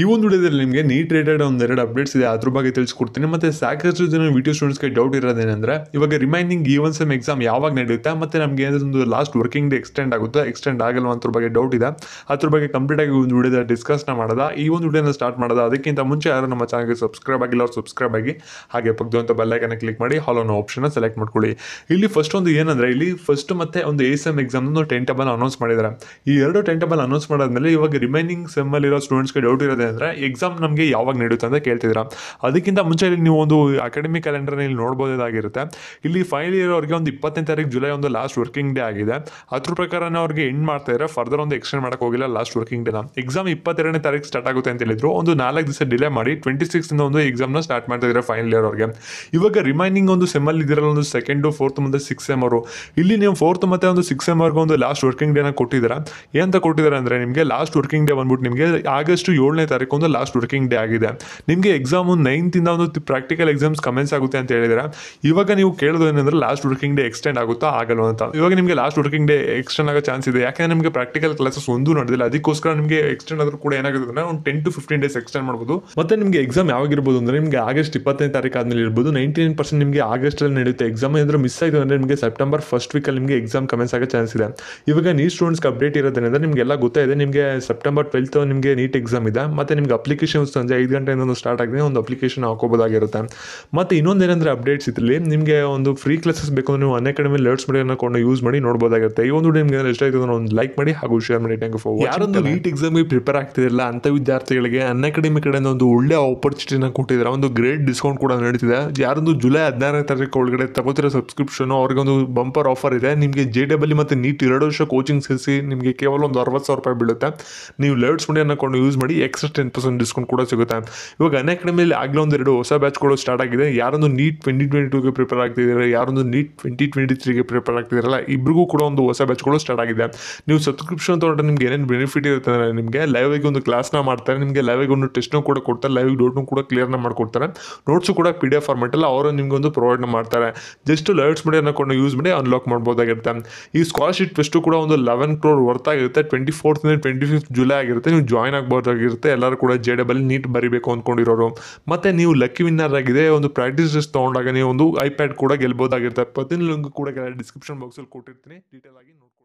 ಈ ಒಂದು ವಿಡಿಯೋದಲ್ಲಿ ನಿಮಗೆ ನೀಟ್ ರಿಲೇಟೆಡ್ ಒಂದೆರಡು ಅಪ್ಡೇಟ್ಸ್ ಇದೆ ಅದರ ಬಗ್ಗೆ ತಿಳಿಸ್ಕೊಡ್ತೀನಿ ಮತ್ತೆ ಸಾಕಷ್ಟು ಜನ ವಿಡಿಯೋ ಸ್ಟೂಡೆಂಟ್ಸ್ ಗೆ ಡೌಟ್ ಇರೋದೇನೆಂದ್ರೆ ಇವಾಗ ರಿಮೈನಿಂಗ್ E1 ಸೆಮ್ ಎಕ್ಸಾಮ್ ಯಾವಾಗ ನಡೆಯುತ್ತೆ ಮತ್ತೆ ನಮಗೆ ಏನಾದರೂ ಒಂದು ಲಾಸ್ಟ್ ವರ್ಕಿಂಗ್ ಡೇ ಎಕ್ಸ್ಟೆಂಡ್ ಆಗುತ್ತಾ ಎಕ್ಸ್ಟೆಂಡ್ ಆಗಲ್ವಾ ಅಂತ ಬಗ್ಗೆ ಡೌಟ್ ಇದೆ ಅದರ ಬಗ್ಗೆ ಕಂಪ್ಲೀಟ್ ಆಗಿ ಒಂದು ವಿಡಿಯೋದಲ್ಲಿ ಡಿಸ್ಕಸ್ ಮಾಡೋಣ ಈ ಒಂದು ವಿಡಿಯೋನ ಸ್ಟಾರ್ಟ್ ಮಾಡೋಣ ಅದಕ್ಕಿಂತ ಮುಂಚೆ ಯಾರು ನಮ್ಮ ಚಾನೆಲ್ಗೆ ಸಬ್ಸ್ಕ್ರೈಬ್ ಆಗಿಲ್ಲ ಅವರು ಸಬ್ಸ್ಕ್ರೈಬ್ ಆಗಿ ಹಾಗೆ ಪಕ್ಕದೊಂದು ಬೆಲ್ ಐಕಾನ್ ಕ್ಲಿಕ್ ಮಾಡಿ ಹಾಲ್ ಅನ್ನೋ ಆಪ್ಷನ್ ಅನ್ನು ಸೆಲೆಕ್ಟ್ ಮಾಡ್ಕೊಳ್ಳಿ ಇಲ್ಲಿ ಫಸ್ಟ್ ಒಂದು ಏನಂದ್ರೆ ಇಲ್ಲಿ ಫಸ್ಟ್ ಮತ್ತೆ ಒಂದು A ಸೆಮ್ ಎಕ್ಸಾಮ್ ನ ಟೈಮ್ ಟೇಬಲ್ ಅನೌನ್ಸ್ ಮಾಡಿದ್ದಾರೆ ಈ ಎರಡು ಟೈಮ್ ಟೇಬಲ್ ಅನೌನ್ಸ್ ಮಾಡಾದ್ಮೇಲೆ ಇವಾಗ ರಿಮೈನಿಂಗ್ ಸೆಮ್ ಅಲ್ಲಿ ಇರೋ ಸ್ಟೂಡೆಂಟ್ಸ್ ಗೆ ಡೌಟ್ एग्जाम नम्बर यावाग नडेयुत्ते अंत केळ्तिद्रा अदक्किंत मुंचे अकाडेमी कैलेंडर ನಲ್ಲಿ ನೋಡಬಹುದಾಗಿರುತ್ತೆ ಇಲ್ಲಿ ಫೈನಲ್ ಇಯರ್ ಅವರಿಗೆ 28 ತಾರೀಕು ಜುಲೈ ಒಂದು ಲಾಸ್ಟ್ ವರ್ಕಿಂಗ್ ಡೇ ಆಗಿದೆ ಅದರ ಪ್ರಕಾರನೇ ಅವರಿಗೆ ಎಂಡ್ ಮಾಡ್ತಾ ಇದ್ದಾರೆ ಫರ್ದರ್ ಒಂದು ಎಕ್ಸ್ಟೆಂಡ್ ಮಾಡಕ ಹೋಗಿಲ್ಲ ಲಾಸ್ಟ್ ವರ್ಕಿಂಗ್ ಡೇನ एग्जाम 22ನೇ ತಾರೀಕು ಸ್ಟಾರ್ಟ್ ಆಗುತ್ತೆ ಅಂತ ಹೇಳಿದ್ರು ಒಂದು 4 ದಿನ ಡಿಲೇ ಮಾಡಿ 26 ಇಂದ ಒಂದು एग्जाम ನ ಸ್ಟಾರ್ಟ್ ಮಾಡ್ತಾ ಇದ್ದಾರೆ ಫೈನಲ್ ಇಯರ್ ಅವರಿಗೆ ಇವಾಗ ರಿಮೈನಿಂಗ್ ಒಂದು ಸೆಮ್ ಅಲ್ಲಿ ಇದರಲ್ಲಿ ಒಂದು ಸೆಕೆಂಡ್ 4th ಮತ್ತೆ 6th ಸೆಮ್ ಅವರು ಇಲ್ಲಿ ನೀವು 4th ಮತ್ತೆ ಒಂದು 6th ಸೆಮ್ ಅವರಿಗೆ ಒಂದು ಲಾಸ್ಟ್ ವರ್ಕಿಂಗ್ ಡೇನ ಕೊಟ್ಟಿದ್ದಾರೆ ಏನಂತ ಕೊಟ್ಟಿದ್ದಾರೆ ಅಂದ್ರೆ ನಿಮಗೆ ಲಾಸ್ಟ್ ವರ್ಕಿಂಗ್ ಡೇ ಬಂದ್ಬಿಟ್ಟು ನಿಮಗೆ ಆಗಸ್ಟ್ 7 तारीख लास्ट वर्किंग डे आगे निम्हे एग्जाम 9 प्राक्टिकल एग्जाम कमेंस आगते हैं इवग नहीं केंद्र लास्ट वर्किंग डे एक्सटेंड आगो आगल इवेगा लास्ट वर्किंग डे एक्सटेंड आगो चांस है याकंद्रे प्राक्टिकल क्लासेस ना अदोस्कर एक्सटेंड आगे 10 to 15 डेज एक्सटेंड मत निम्हे एग्जाम ये आगस्ट 20 तारीख आदमी 99% निम्हे आगस्ट नड़ीत एग्जाम मिस आगे सेप्टेंबर फर्स्ट वीकल एग्जाम कमेंस आगो चांस है इवगा नीट स्टूडेंट्स अपडेट निम्हेल्ल गोत्तिदे सेप्टेंबर 12th निम्हे नीट एग्जाम ಮತ್ತೆ ನಿಮಗೆ ಅಪ್ಲಿಕೇಶನ್ ಸಂಜೆ 5 ಗಂಟೆಯಿಂದ ಸ್ಟಾರ್ಟ್ ಆಗಿದೆ ಒಂದು ಅಪ್ಲಿಕೇಶನ್ ಹಾಕೋಬಹುದು ಮತ್ತೆ ಇನ್ನೊಂದು ಏನಂದ್ರೆ ಅಪ್ಡೇಟ್ಸ್ ಇದ್ರಲ್ಲಿ ನಿಮಗೆ ಒಂದು ಫ್ರೀ ಕ್ಲಾಸಸ್ ಬೇಕು ಅಂದ್ರೆ ನೀವು ಅನ್ಅಕಾಡೆಮಿ ಲರ್ನ್ಸ್ ಮಾಡಿ ಅನ್ಕೊಂಡು ಯೂಸ್ ಮಾಡಿ ನೋಡಬಹುದು ಈ ಒಂದು ವಿಡಿಯೋ ನಿಮಗೆ ಏನಾದರೂ ಇಷ್ಟ ಆಯ್ತು ಅಂದ್ರೆ ಒಂದು ಲೈಕ್ ಮಾಡಿ ಹಾಗೂ ಶೇರ್ ಮಾಡಿ ಥ್ಯಾಂಕ್ ಯು ಫಾರ್ ವಾಚಿಂಗ್ ಯಾರು ನೀಟ್ ಎಕ್ಸಾಮ್ ಗೆ ಪ್ರಿಪೇರ್ ಆಗ್ತಿರಲ್ಲ ಅಂತ ವಿದ್ಯಾರ್ಥಿಗಳಿಗೆ ಅನ್ಅಕಾಡೆಮಿ ಕಡೆಯಿಂದ ಒಂದು ಒಳ್ಳೆ ಆಪರ್ಚುನಿಟಿನ ಕೊಟ್ಟಿದ್ದಾರೆ ಒಂದು ಗ್ರೇಟ್ ಡಿಸ್ಕೌಂಟ್ ಕೂಡ ನಡೆಯುತ್ತಿದೆ ಯಾರು ಜುಲೈ 16ನೇ ತಾರೀಕು ಒಳಗಡೆ ತಗೋತಿರೋ ಸಬ್ಸ್ಕ್ರಿಪ್ಷನ್ ಅವರಿಗೆ ಒಂದು ಬಂಪರ್ ಆಫರ್ ಇದೆ ನಿಮಗೆ JEE ಮತ್ತೆ ನೀಟ್ 2 ವರ್ಷ ಕೋಚಿಂಗ್ ಸೇರಿಸಿ ನಿಮಗೆ ಕೇವಲ ಒಂದು 60000 ರೂಪಾಯಿ ಬೀಳುತ್ತೆ ನೀವು ಲರ್ನ್ಸ್ ಮಾಡಿ ಅನ್ಕೊಂಡು ಯೂಸ್ ಮಾಡಿ एक्स्ट्रा 10% डिस्कउंट कूड़ा सिगुत्ते इवाग अनअकाडेमी आगले ओंदेरडु होस बैच कूड़ा स्टार्ट आगिदे यारनु नीट 2022 गे प्रिपेर आग्तिद्दारे यारनु नीट 2023 गे प्रिपेर आग्तिद्दारल्ल इब्रिगू कूड़ा ओंदु होस बैच कूड़ा स्टार्ट आगिदे नीवु सब्सक्रिप्शन तोंड्रे निमगे एनेनु बेनिफिट इरुत्ते अंद्रे निमगे लाइव आगि ओंदु क्लास न माड्तारे निमगे लाइव आगि ओंदु टेस्ट न कूड़ा कोड्तारे लाइव डोट न कूड़ा क्लियर न माड्कोड्तारे नोट्स कूड़ा PDF फॉर्मेट अल्लि अवरु निमगे ओंदु प्रोवाइड न माड्तारे जस्ट लर्न्स माडि अन्नकोंडु यूस माडि अनलॉक माडबहुदागिरुत्ते ई स्कॉलरशिप ट्विस्ट कूड़ा ओंदु 11 करोड़ वर्थ आगिरुत्ते 24th इंद 25th जुलाई आगिरुत्ते नीवु जॉइन ಆಗಬಹುದು ಎಲ್ಲರೂ ಕೂಡ JEE ನೀಟ್ ಬರಿಬೇಕು ಅಂದ್ಕೊಂಡಿರೋರು ಮತ್ತೆ ನೀವು ಲಕ್ಕಿ ವಿನ್ನರ್ ಆಗಿದೆ ಒಂದು ಪ್ರಾಕ್ಟೀಸ್ ಟೆಸ್ಟ್ ತಗೊಂಡಾಗ ನೀವು ಒಂದು iPad ಕೂಡ ಗೆಲ್ಲಬಹುದು ಆಗಿರುತ್ತೆ ಪ್ರತಿಯೊಂದು ಲಿಂಕ್ ಕೂಡ ಡಿಸ್ಕ್ರಿಪ್ಷನ್ ಬಾಕ್ಸ್ ಅಲ್ಲಿ ಕೊಟ್ಟಿರ್ತೀನಿ ಡೀಟೇಲ್ ಆಗಿ ನೋಡಿ